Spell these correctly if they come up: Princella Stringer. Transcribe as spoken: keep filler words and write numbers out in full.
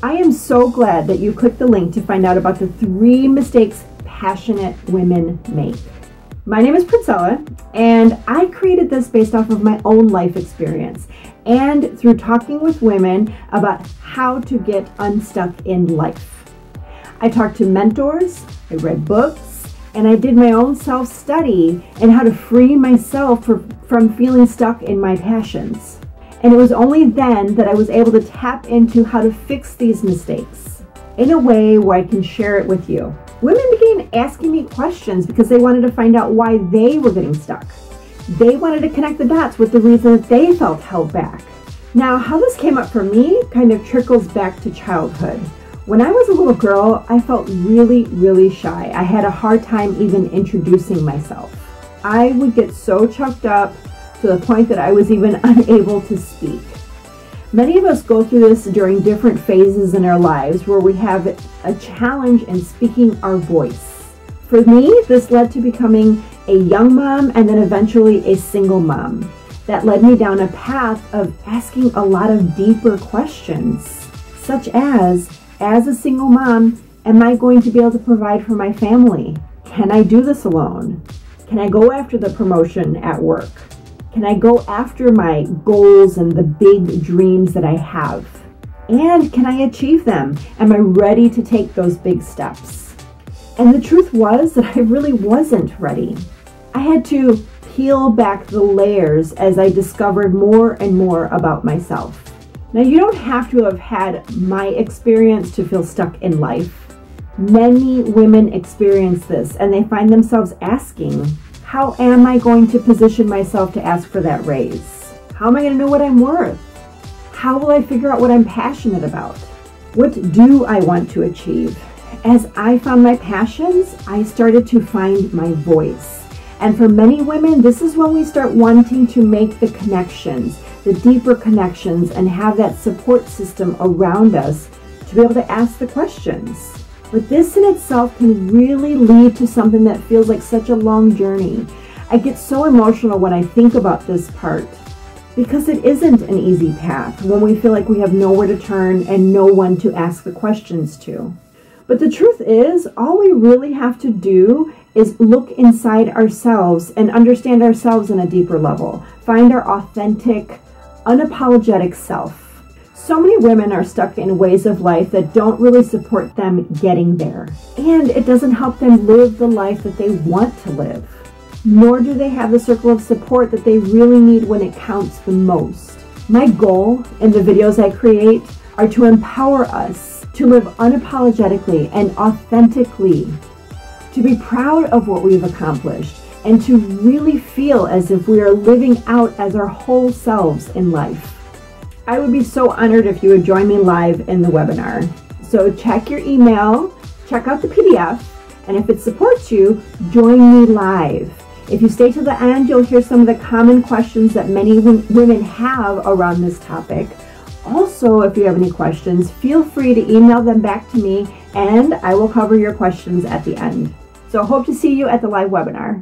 I am so glad that you clicked the link to find out about the three mistakes passionate women make. My name is Princella, and I created this based off of my own life experience and through talking with women about how to get unstuck in life. I talked to mentors, I read books, and I did my own self-study and how to free myself from feeling stuck in my passions. And it was only then that I was able to tap into how to fix these mistakes in a way where I can share it with you. Women began asking me questions because they wanted to find out why they were getting stuck. They wanted to connect the dots with the reason that they felt held back. Now, how this came up for me kind of trickles back to childhood. When I was a little girl, I felt really, really shy. I had a hard time even introducing myself. I would get so choked up to the point that I was even unable to speak. Many of us go through this during different phases in our lives where we have a challenge in speaking our voice. For me, this led to becoming a young mom and then eventually a single mom. That led me down a path of asking a lot of deeper questions, such as, as a single mom, am I going to be able to provide for my family? Can I do this alone? Can I go after the promotion at work? Can I go after my goals and the big dreams that I have? And can I achieve them? Am I ready to take those big steps? And the truth was that I really wasn't ready. I had to peel back the layers as I discovered more and more about myself. Now, you don't have to have had my experience to feel stuck in life. Many women experience this and they find themselves asking, how am I going to position myself to ask for that raise? How am I going to know what I'm worth? How will I figure out what I'm passionate about? What do I want to achieve? As I found my passions, I started to find my voice. And for many women, this is when we start wanting to make the connections, the deeper connections, and have that support system around us to be able to ask the questions. But this in itself can really lead to something that feels like such a long journey. I get so emotional when I think about this part because it isn't an easy path when we feel like we have nowhere to turn and no one to ask the questions to. But the truth is, all we really have to do is look inside ourselves and understand ourselves on a deeper level. Find our authentic, unapologetic self. So many women are stuck in ways of life that don't really support them getting there. And it doesn't help them live the life that they want to live. Nor do they have the circle of support that they really need when it counts the most. My goal in the videos I create are to empower us to live unapologetically and authentically, to be proud of what we've accomplished, and to really feel as if we are living out as our whole selves in life. I would be so honored if you would join me live in the webinar. So check your email, check out the P D F, and if it supports you, join me live. If you stay to the end, you'll hear some of the common questions that many women have around this topic. Also, if you have any questions, feel free to email them back to me and I will cover your questions at the end. So hope to see you at the live webinar.